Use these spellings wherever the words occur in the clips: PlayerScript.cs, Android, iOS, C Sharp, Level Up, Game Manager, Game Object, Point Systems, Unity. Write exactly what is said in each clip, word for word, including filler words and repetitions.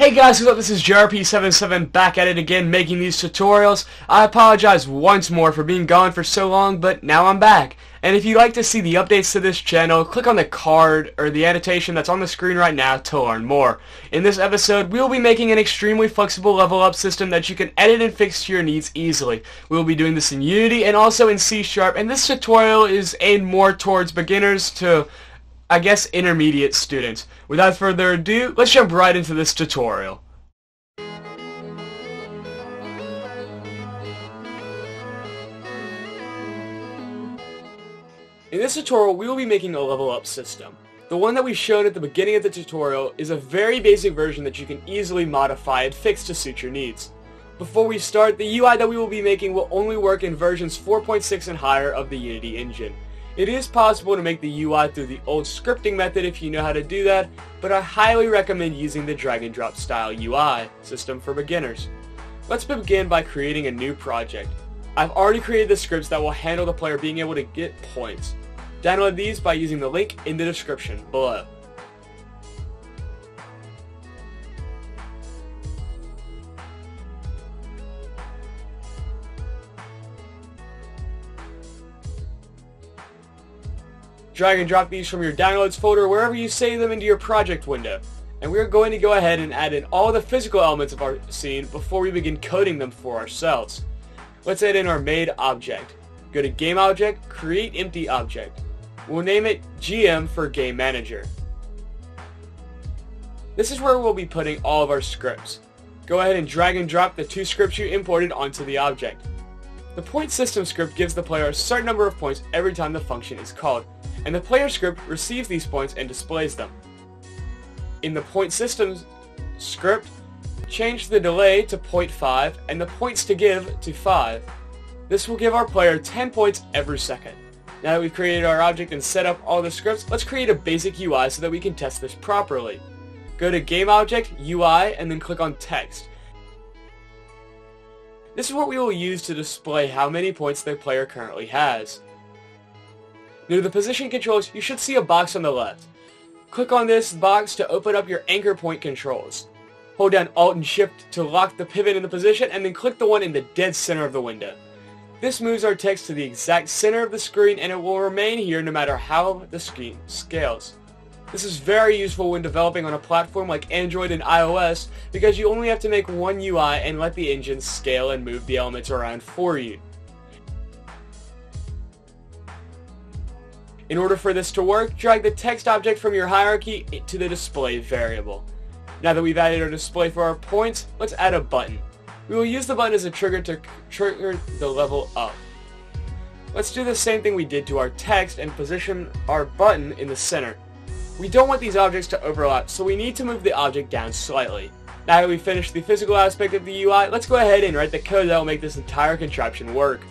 Hey guys, what's up? This is J R P seventy-seven back at it again making these tutorials. I apologize once more for being gone for so long, but now I'm back. And if you'd like to see the updates to this channel, click on the card or the annotation that's on the screen right now to learn more. In this episode, we will be making an extremely flexible level up system that you can edit and fix to your needs easily. We will be doing this in Unity and also in C Sharp, and this tutorial is aimed more towards beginners to, I guess, intermediate students. Without further ado, let's jump right into this tutorial. In this tutorial, we will be making a level up system. The one that we showed at the beginning of the tutorial is a very basic version that you can easily modify and fix to suit your needs. Before we start, the U I that we will be making will only work in versions four point six and higher of the Unity engine. It is possible to make the U I through the old scripting method if you know how to do that, but I highly recommend using the drag and drop style U I system for beginners. Let's begin by creating a new project. I've already created the scripts that will handle the player being able to get points. Download these by using the link in the description below. Drag and drop these from your downloads folder wherever you save them into your project window. And we are going to go ahead and add in all the physical elements of our scene before we begin coding them for ourselves. Let's add in our made object. Go to Game Object, create empty object. We'll name it G M for Game Manager. This is where we'll be putting all of our scripts. Go ahead and drag and drop the two scripts you imported onto the object. The Point Systems script gives the player a certain number of points every time the function is called, and the player script receives these points and displays them. In the Point Systems script, change the delay to zero point five and the points to give to five. This will give our player ten points every second. Now that we've created our object and set up all the scripts, let's create a basic U I so that we can test this properly. Go to Game Object, U I, and then click on Text. This is what we will use to display how many points the player currently has. Near the position controls, you should see a box on the left. Click on this box to open up your anchor point controls. Hold down Alt and Shift to lock the pivot in the position, and then click the one in the dead center of the window. This moves our text to the exact center of the screen, and it will remain here no matter how the screen scales. This is very useful when developing on a platform like Android and iOS, because you only have to make one U I and let the engine scale and move the elements around for you. In order for this to work, drag the text object from your hierarchy to the display variable. Now that we've added our display for our points, let's add a button. We will use the button as a trigger to trigger the level up. Let's do the same thing we did to our text and position our button in the center. We don't want these objects to overlap, so we need to move the object down slightly. Now that we've finished the physical aspect of the U I, let's go ahead and write the code that will make this entire contraption work.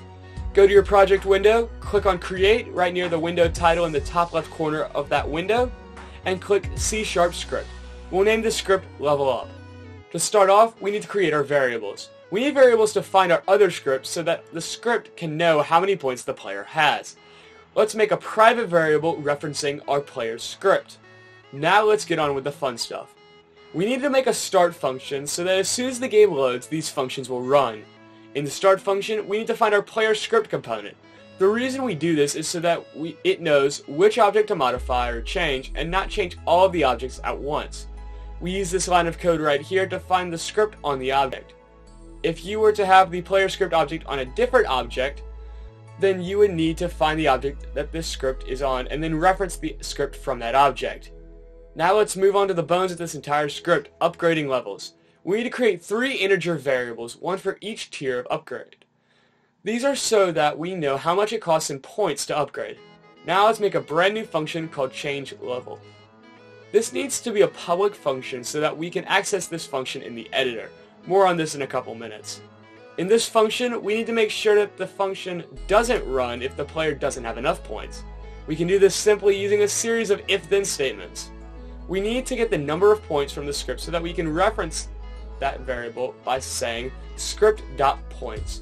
Go to your project window, click on Create right near the window title in the top left corner of that window, and click C Sharp script. We'll name this script Level Up. To start off, we need to create our variables. We need variables to find our other scripts so that the script can know how many points the player has. Let's make a private variable referencing our player's script. Now let's get on with the fun stuff. We need to make a start function so that as soon as the game loads, these functions will run. In the start function, we need to find our player script component. The reason we do this is so that we, it knows which object to modify or change, and not change all of the objects at once. We use this line of code right here to find the script on the object. If you were to have the player script object on a different object, then you would need to find the object that this script is on, and then reference the script from that object. Now let's move on to the bones of this entire script, upgrading levels. We need to create three integer variables, one for each tier of upgrade. These are so that we know how much it costs in points to upgrade. Now let's make a brand new function called changeLevel. This needs to be a public function so that we can access this function in the editor. More on this in a couple minutes. In this function, we need to make sure that the function doesn't run if the player doesn't have enough points. We can do this simply using a series of if-then statements. We need to get the number of points from the script so that we can reference that variable by saying script.points.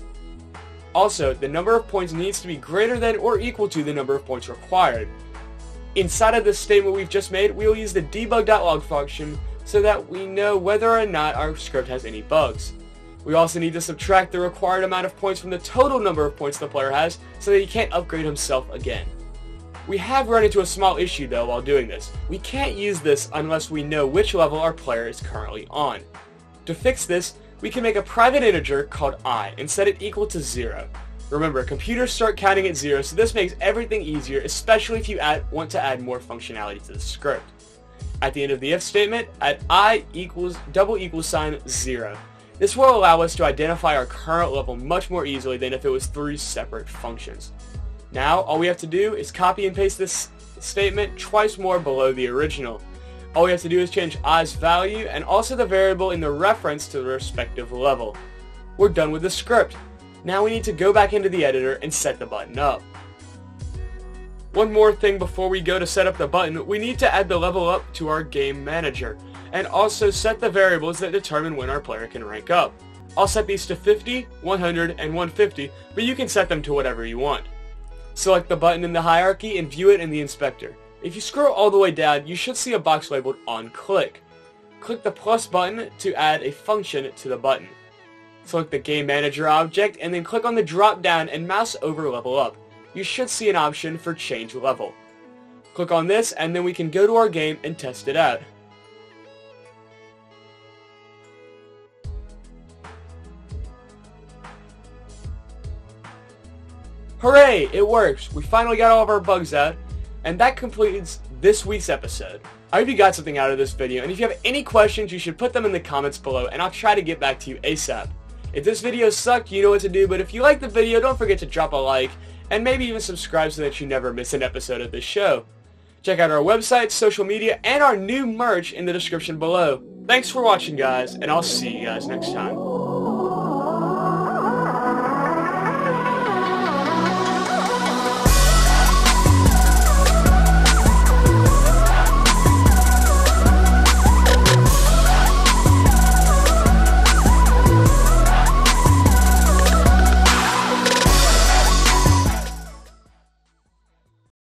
Also, the number of points needs to be greater than or equal to the number of points required. Inside of this statement we've just made, we will use the debug.log function so that we know whether or not our script has any bugs. We also need to subtract the required amount of points from the total number of points the player has so that he can't upgrade himself again. We have run into a small issue though while doing this. We can't use this unless we know which level our player is currently on. To fix this, we can make a private integer called I and set it equal to zero. Remember, computers start counting at zero, so this makes everything easier, especially if you add, want to add more functionality to the script. At the end of the if statement, add I equals double equal sign zero. This will allow us to identify our current level much more easily than if it was three separate functions. Now, all we have to do is copy and paste this statement twice more below the original. All we have to do is change I's value and also the variable in the reference to the respective level. We're done with the script. Now we need to go back into the editor and set the button up. One more thing before we go to set up the button, we need to add the level up to our game manager and also set the variables that determine when our player can rank up. I'll set these to fifty, one hundred, and one hundred fifty, but you can set them to whatever you want. Select the button in the hierarchy and view it in the inspector. If you scroll all the way down, you should see a box labeled on click. Click the plus button to add a function to the button. Select the Game Manager object and then click on the drop down and mouse over Level Up. You should see an option for Change Level. Click on this and then we can go to our game and test it out. Hooray! It works! We finally got all of our bugs out. And that completes this week's episode. I hope you got something out of this video, and if you have any questions, you should put them in the comments below, and I'll try to get back to you ASAP. If this video sucked, you know what to do, but if you liked the video, don't forget to drop a like, and maybe even subscribe so that you never miss an episode of this show. Check out our website, social media, and our new merch in the description below. Thanks for watching, guys, and I'll see you guys next time.